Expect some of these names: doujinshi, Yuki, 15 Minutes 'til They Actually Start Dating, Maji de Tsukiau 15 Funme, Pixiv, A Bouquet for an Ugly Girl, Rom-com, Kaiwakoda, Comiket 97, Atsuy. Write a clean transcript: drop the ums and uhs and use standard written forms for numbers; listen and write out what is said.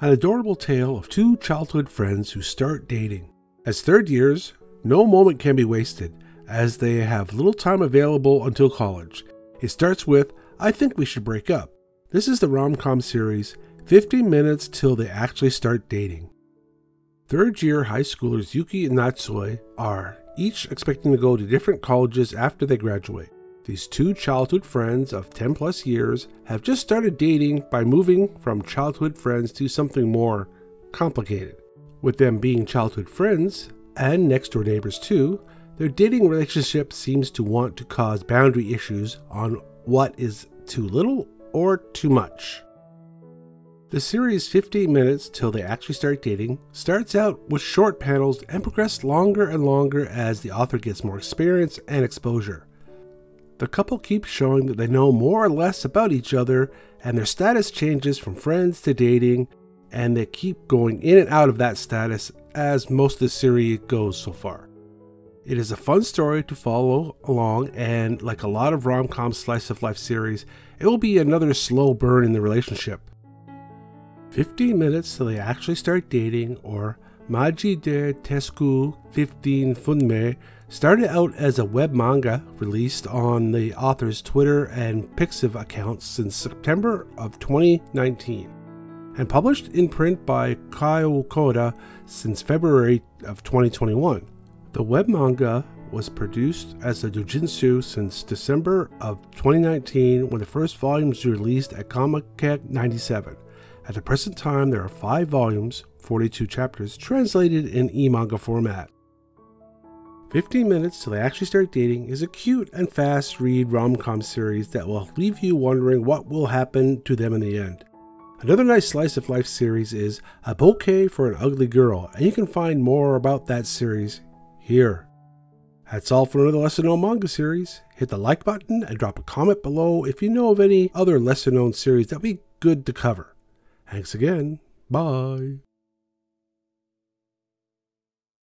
an adorable tale of two childhood friends who start dating. As third years, no moment can be wasted, as they have little time available until college. It starts with, "I think we should break up." This is the rom-com series, 15 minutes till they actually start dating. Third-year high schoolers Yuki and Atsuy are each expecting to go to different colleges after they graduate. These two childhood friends of 10-plus years have just started dating by moving from childhood friends to something more complicated. With them being childhood friends, and next-door neighbors too, their dating relationship seems to want to cause boundary issues on what is too little or too much. The series 15 minutes till they actually start dating starts out with short panels and progresses longer and longer as the author gets more experience and exposure. The couple keeps showing that they know more or less about each other, and their status changes from friends to dating, and they keep going in and out of that status as most of the series goes so far. It is a fun story to follow along, and like a lot of rom-com slice of life series, it will be another slow burn in the relationship. 15 minutes till they actually start dating, or Maji de Tsukiau 15 Funme, started out as a web manga released on the author's Twitter and Pixiv accounts since September of 2019, and published in print by Kaiwakoda since February of 2021. The web manga was produced as a doujinshi since December of 2019, when the first volume was released at Comiket 97. At the present time, there are 5 volumes, 42 chapters, translated in e-manga format. 15 minutes till they actually start dating is a cute and fast read rom-com series that will leave you wondering what will happen to them in the end. Another nice slice of life series is A Bouquet for an Ugly Girl, and you can find more about that series here. That's all for another lesser known manga series. Hit the like button and drop a comment below if you know of any other lesser known series that would be good to cover. Thanks again. Bye.